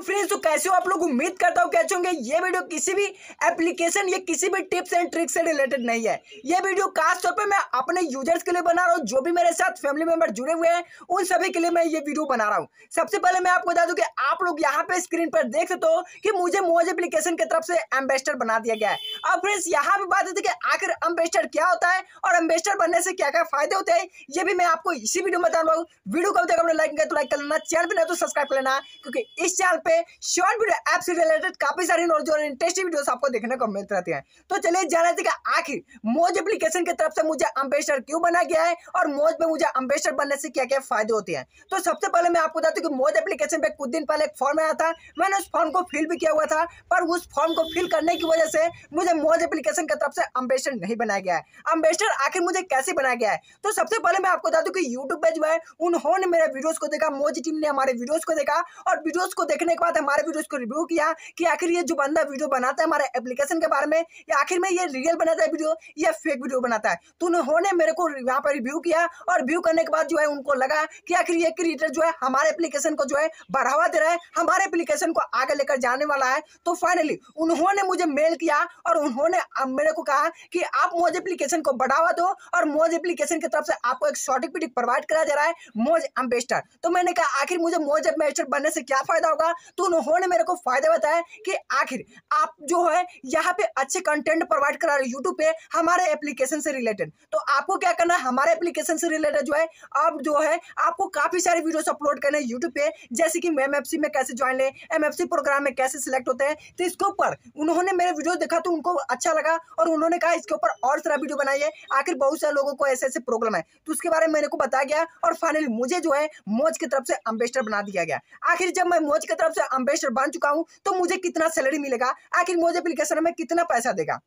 Morning friends, तो कैसे हो आप लोग। उम्मीद करता हूँ कैसे होंगे। ये वीडियो किसी भी एप्लीकेशन या किसी भी टिप्स एंड ट्रिक्स से रिलेटेड नहीं है। ये वीडियो खास तौर पे मैं अपने यूजर्स के लिए बना रहा हूँ, जो भी मेरे साथ फैमिली मेंबर जुड़े हुए हैं उन सभी के लिए मैं ये वीडियो बना रहा हूँ। सबसे पहले मैं आपको बता दूँ कि आप लोग यहाँ पे स्क्रीन पर देख सकते हो कि मुझे मोज एप्लीकेशन की तरफ से एम्बेसडर बना दिया गया है। अब फ्रेंड्स यहाँ पे बात होती है कि आखिर एम्बेसडर क्या होता है और एम्बेसडर बनने से क्या क्या फायदे होते हैं, ये भी मैं आपको इसी वीडियो में बता रहा हूँ। वीडियो कब तक लाइक करें तो लाइक कर लेना, चैनल पर नहीं तो सब्सक्राइब कर लेना, क्योंकि इस चैनल पे शॉर्ट वीडियो ऐप से रिलेटेड काफी सारी नॉलेज और इंटरेस्टिंग वीडियोस आपको देखने को मिलते रहते हैं। तो चलिए जानते हैं कि आखिर मोज एप्लीकेशन की तरफ से मुझे एम्बेसडर क्यों बना गया है और मोज पे मुझे एम्बेसडर बनने से क्या क्या फायदे होते हैं। तो सबसे पहले मैं आपको बताता हूं कि मोज एप्लीकेशन पे कुछ दिन पहले एक फॉर्म आया था, मैंने उस फॉर्म को फिल भी किया हुआ था, पर उस फॉर्म को फिल करने की वजह से मुझे मोज एप्लीकेशन की तरफ से एम्बेसडर नहीं बनाया गया है। एम्बेसडर आखिर मुझे कैसे बनाया गया है, तो सबसे पहले मैं आपको बता दूं कि यूट्यूब पे जो है उन्होंने मेरे वीडियोस को देखा, मोज टीम ने हमारे वीडियोस को देखा और वीडियोस को देखने के बाद हमारे वीडियोस को रिव्यू किया कि आखिर ये जो बंदा वीडियो बनाता है हमारे एप्लीकेशन के बारे में, या आखिर में ये रियल बनाता है वीडियो या फेक वीडियो बनाता है। तो उन्होंने मेरे को यहाँ पर रिव्यू किया और रिव्यू करने के बाद जो है उनको लगा कि आखिर ये क्रिएटर जो है हमारे एप्लीकेशन को जो है बढ़ावा दे रहा है, हमारे एप्लीकेशन को आगे लेकर जाने वाला है। तो फाइनली उन्होंने मुझे मेल किया और उन्होंने मेरे को कहा कि आप मोज एप्लीकेशन को बढ़ावा दो और मोज एप्लीकेशन की तरफ से आपको एक सर्टिफिकेट प्रोवाइड कराया जा रहा है मोज एम्बेसडर। तो मैंने कहा आखिर मुझे मोज एम्बेसडर बनने से क्या फायदा होगा, तो उन्होंने मेरे को फायदा बताया कि आखिर आप जो है यहाँ पे अच्छे कंटेंट प्रोवाइड करा रहे हो यूट्यूब पे हमारे एप्लीकेशन से रिलेटेड। तो आपको क्या करना है, हमारे एप्लीकेशन से रिलेटेड जो है आप जो है आपको काफी सारे वीडियोस अपलोड करने हैं यूट्यूब पे, जैसे कि एमएफसी में कैसे ज्वाइन ले, एमएफसी प्रोग्राम में कैसे सिलेक्ट होते हैं। तो इसके ऊपर उन्होंने मेरे वीडियो देखा तो उनको अच्छा लगा और उन्होंने कहा इसके ऊपर और सारा वीडियो बनाइए, आखिर बहुत सारे लोगों को ऐसे ऐसे प्रॉब्लम है। तो उसके बारे में मेरे को बताया गया और फाइनली मुझे जो है मोज की तरफ से एम्बेसडर बना दिया गया। आखिर जब मैं मोज की तरफ से एम्बेसडर बन चुका हूं तो मुझे कितना सैलरी मिलेगा, आखिर मोज एप्लीकेशन में कितना पैसा देगा।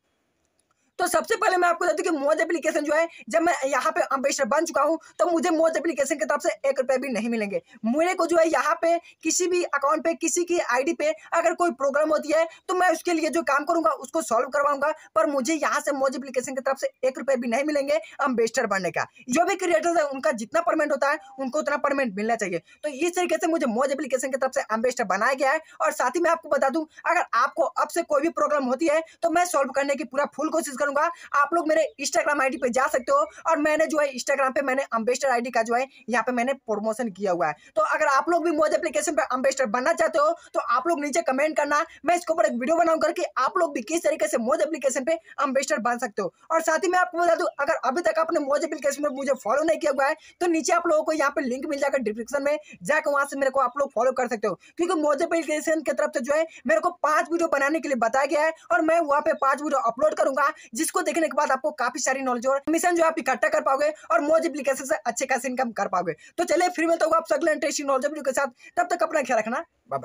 तो सबसे पहले मैं आपको बता दूं कि मोज एप्लीकेशन जो है जब मैं यहाँ पे एम्बेसडर बन चुका हूँ तो मुझे मोज एप्लीकेशन की तरफ से ₹1 भी नहीं मिलेंगे। मेरे को जो है यहाँ पे किसी भी अकाउंट पे किसी की आईडी पे अगर कोई प्रॉब्लम होती है तो मैं उसके लिए जो काम करूंगा उसको सॉल्व करवाऊंगा, पर मुझे यहाँ से मोज एप्लीकेशन की तरफ से ₹1 भी नहीं मिलेंगे एम्बेसडर बनने का। जो भी क्रिएटर्स है उनका जितना परमेंट होता है उनको उतना परमेंट मिलना चाहिए। तो इस तरीके से मुझे मोज एप्लीकेशन की तरफ से एम्बेसडर बनाया गया है। और साथ ही मैं आपको बता दूं अगर आपको अब से कोई भी प्रॉब्लम होती है तो मैं सॉल्व करने की पूरा फुल कोशिश करूंगा। आप लोग मेरे Instagram आईडी पे जा सकते हो और मैंने जो है Instagram पे मैंने एम्बेसडर आईडी का जो है यहाँ पे मैंने प्रमोशन किया हुआ है। तो अगर आप लोग भी मोज एप्लीकेशन पे एम्बेसडर बनना चाहते हो तो आप लोग नीचे कमेंट करना, मैं इसके ऊपर एक वीडियो बनाऊंगा कि आप लोग भी किस तरीके से मोज एप्लीकेशन पे एम्बेसडर बन सकते हो। और साथ ही मैं आपको बता दूं अगर अभी तक आपने मोज एप्लीकेशन पे मुझे फॉलो नहीं किया हुआ है तो नीचे आप लोगों को यहाँ पे लिंक मिल जाएगा डिस्क्रिप्शन में, जाकर वहां से मेरे को आप लोग फॉलो कर सकते हो, क्योंकि मोज एप्लीकेशन की तरफ से जो है मेरे को 5 वीडियो बनाने के लिए बताया गया है और मैं वहां पे 5 वीडियो अपलोड करूंगा, जिसको देखने के बाद आपको काफी सारी नॉलेज और मिशन जो आप इकट्ठा कर पाओगे और मोज एप्लीकेशन से अच्छे खासे इनकम कर पाओगे। तो चलिए फिर मिलता हूं आप अगले इंटरेस्टिंग नॉलेज वीडियो के साथ, तब तक अपना ख्याल रखना, बाय बाय।